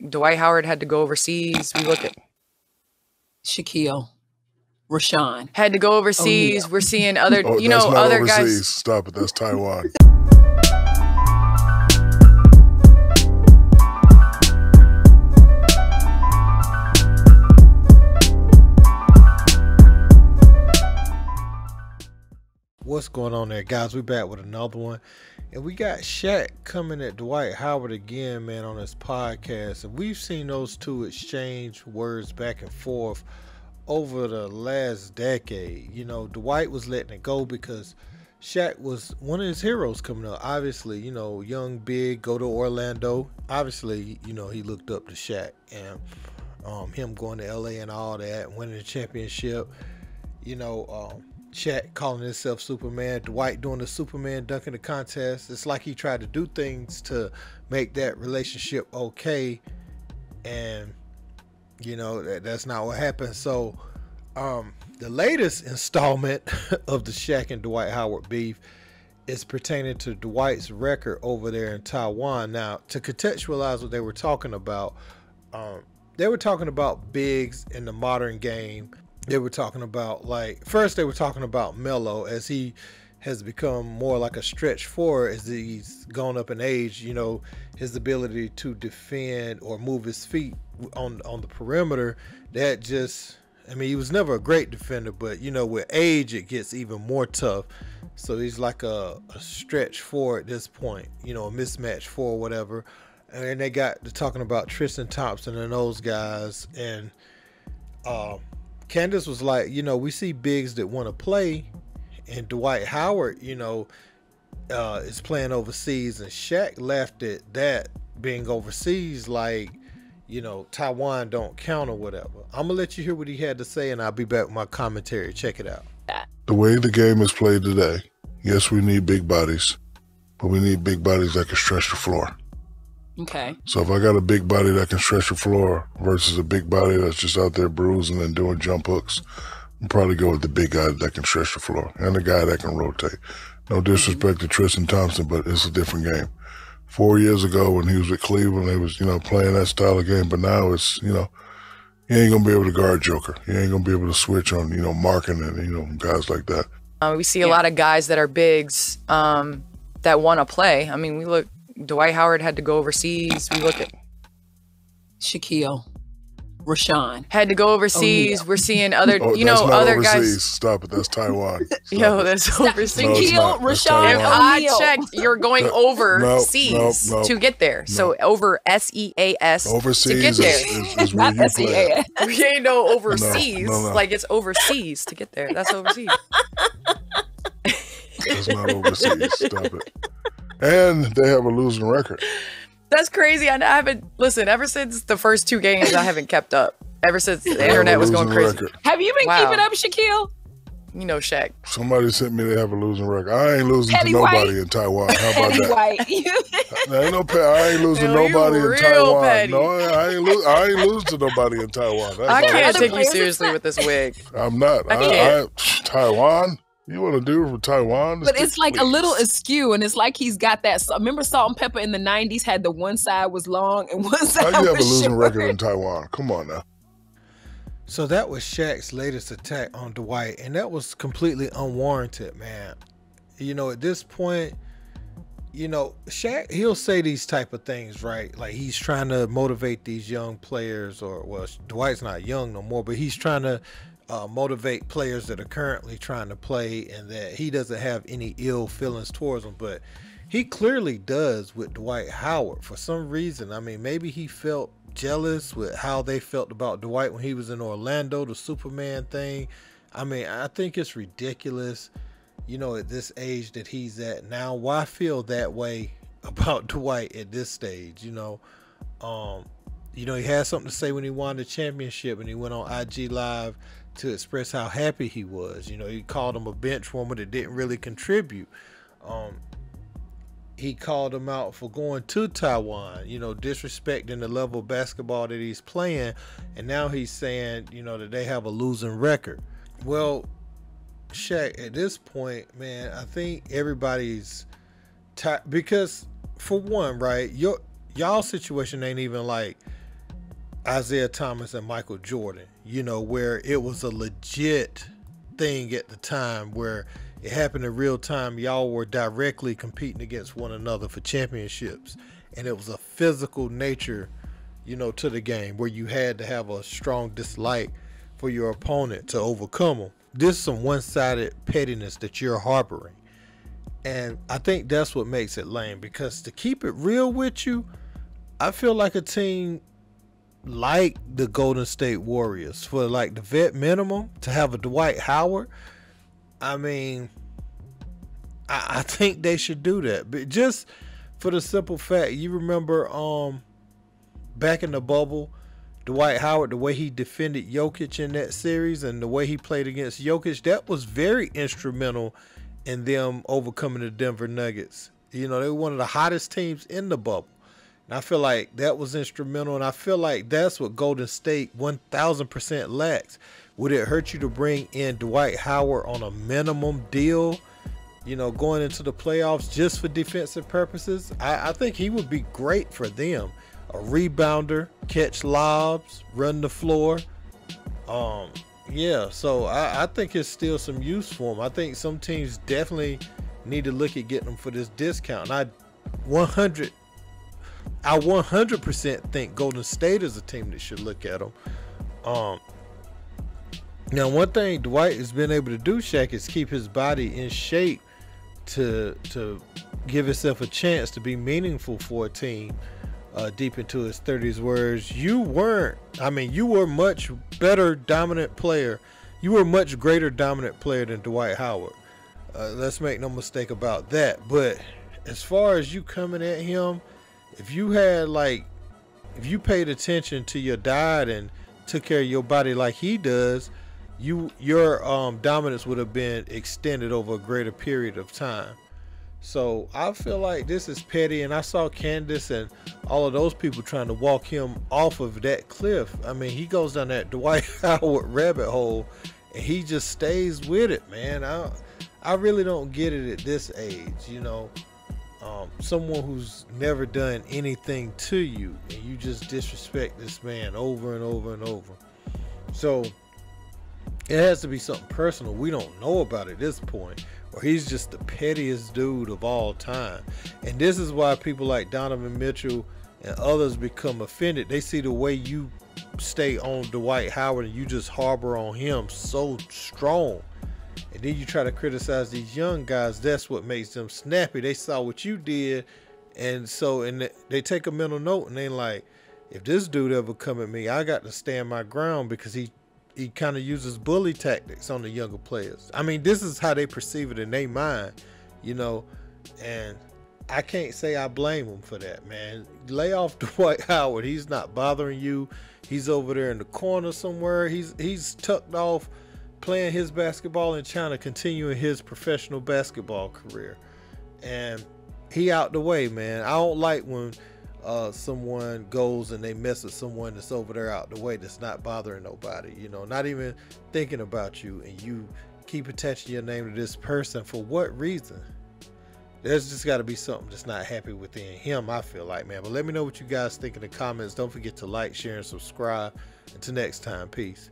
Dwight Howard had to go overseas. We look at Shaquille. Rashawn had to go overseas. We're seeing other, you know, other overseas guys. Stop it. That's Taiwan. What's going on there, guys? We're back with another one. And we got Shaq coming at Dwight Howard again, man, on this podcast. And we've seen those two exchange words back and forth over the last decade. You know, Dwight was letting it go because Shaq was one of his heroes coming up. Obviously, you know, young, big, go to Orlando. Obviously, you know, he looked up to Shaq and him going to LA and all that, winning the championship. You know, Shaq calling himself Superman, Dwight doing the Superman dunk in the contest. It's like he tried to do things to make that relationship okay, and you know that's not what happened. So the latest installment of the Shaq and Dwight Howard beef is pertaining to Dwight's record over there in Taiwan. Now, to contextualize what they were talking about, they were talking about bigs in the modern game. They were talking about, like, first they were talking about Melo as he has become more like a stretch forward as he's gone up in age. You know, his ability to defend or move his feet on the perimeter, that just, I mean, he was never a great defender, but you know, with age it gets even more tough. So he's like a stretch forward at this point, you know, a mismatch forward, whatever. And then they got to talking about Tristan Thompson and those guys, and Candace was like, you know, we see bigs that want to play, and Dwight Howard, you know, is playing overseas, and Shaq laughed at that being overseas, like, you know, Taiwan don't count or whatever. I'm going to let you hear what he had to say, and I'll be back with my commentary. Check it out. The way the game is played today, yes, we need big bodies, but we need big bodies that can stretch the floor. Okay. So if I got a big body that can stretch the floor versus a big body that's just out there bruising and doing jump hooks, I'll probably go with the big guy that can stretch the floor and the guy that can rotate. No disrespect to Tristan Thompson, but it's a different game. 4 years ago when he was with Cleveland, they was, you know, playing that style of game, but now it's, you know, you ain't going to be able to guard Joker. You ain't going to be able to switch on, you know, marking and, you know, guys like that. We see a lot of guys that are bigs that want to play. I mean, we look, Dwight Howard had to go overseas. We look at Shaquille. Rashawn had to go overseas. We're seeing other, you know, other overseas guys. Stop it. That's Taiwan. Yo, that's overseas. No, Shaquille, Rashawn, and I checked. You're going overseas to get there. So over S-E-A-S overseas to get there. Is where not S-E-A-S. We ain't no overseas. No. Like, it's overseas to get there. That's overseas. That's not overseas. Stop it. And they have a losing record. That's crazy. I haven't, listen, ever since the first two games, I haven't kept up. Ever since the internet was going crazy. Record. Have you been keeping up, Shaquille? You know, Shaq. Somebody sent me they have a losing record. I ain't losing to nobody in Taiwan. How about that? I ain't losing to nobody in Taiwan. Petty. No, I ain't losing to nobody in Taiwan. That's I can't take you seriously with this wig. I'm not. Taiwan? You want to do it for Taiwan? But it's like a little askew, and it's like he's got that. Remember Salt and Pepper in the 90s had the one side was long and one side was short. How do you have a losing record in Taiwan? Come on now. So that was Shaq's latest attack on Dwight, and that was completely unwarranted, man. You know, at this point, you know, Shaq, he'll say these type of things, right? Like he's trying to motivate these young players, or, well, Dwight's not young no more, but he's trying to motivate players that are currently trying to play, and that he doesn't have any ill feelings towards them, but he clearly does with Dwight Howard for some reason. I mean, maybe he felt jealous with how they felt about Dwight when he was in Orlando, the Superman thing. I mean, I think it's ridiculous, you know, at this age that he's at now. Why feel that way about Dwight at this stage? You know, you know, he had something to say when he won the championship, and he went on IG Live to express how happy he was. You know, he called him a bench warmer that didn't really contribute. He called him out for going to Taiwan, you know, disrespecting the level of basketball that he's playing. And now he's saying, you know, that they have a losing record. Well, Shaq, at this point, man, I think everybody's tired, because for one, right, y'all situation ain't even like Isaiah Thomas and Michael Jordan, you know, where it was a legit thing at the time, where it happened in real time. Y'all were directly competing against one another for championships, and it was a physical nature, you know, to the game, where you had to have a strong dislike for your opponent to overcome them. This is some one-sided pettiness that you're harboring, and I think that's what makes it lame. Because to keep it real with you, I feel like a team like the Golden State Warriors, for like the vet minimum, to have a Dwight Howard, I mean, I think they should do that. But just for the simple fact, you remember back in the bubble, Dwight Howard, the way he defended Jokic in that series and the way he played against Jokic, that was very instrumental in them overcoming the Denver Nuggets. You know, they were one of the hottest teams in the bubble. And I feel like that was instrumental, and I feel like that's what Golden State 1,000% lacks. Would it hurt you to bring in Dwight Howard on a minimum deal, you know, going into the playoffs just for defensive purposes? I think he would be great for them. A rebounder, catch lobs, run the floor. Yeah, so I think there's still some use for him. I think some teams definitely need to look at getting him for this discount. And I 100% think Golden State is a team that should look at them. Now, one thing Dwight has been able to do, Shaq, is keep his body in shape to give himself a chance to be meaningful for a team deep into his 30s, whereas you weren't. I mean, you were much better dominant player. You were a much greater dominant player than Dwight Howard. Let's make no mistake about that. But as far as you coming at him, if you paid attention to your diet and took care of your body like he does, your dominance would have been extended over a greater period of time. So I feel like this is petty, and I saw Candace and all of those people trying to walk him off of that cliff. I mean, he goes down that Dwight Howard rabbit hole, and he just stays with it, man. I really don't get it at this age, you know. Someone who's never done anything to you, and you just disrespect this man over and over and over. So it has to be something personal we don't know about at this point, or he's just the pettiest dude of all time. And this is why people like Donovan Mitchell and others become offended. They see the way you stay on Dwight Howard and you just harbor on him so strong. And then you try to criticize these young guys. That's what makes them snappy. They saw what you did, and so they take a mental note, and they like, if this dude ever come at me, I got to stand my ground, because he kind of uses bully tactics on the younger players. I mean, this is how they perceive it in their mind, you know. And I can't say I blame him for that, man. Lay off Dwight Howard. He's not bothering you. He's over there in the corner somewhere. He's tucked off, playing his basketball in China, continuing his professional basketball career, and he out the way, man. I don't like when someone goes and they mess with someone that's over there out the way, that's not bothering nobody, you know, not even thinking about you, and you keep attaching your name to this person. For what reason? There's just got to be something that's not happy within him, I feel like, man. But let me know what you guys think in the comments. Don't forget to like, share, and subscribe. Until next time, peace.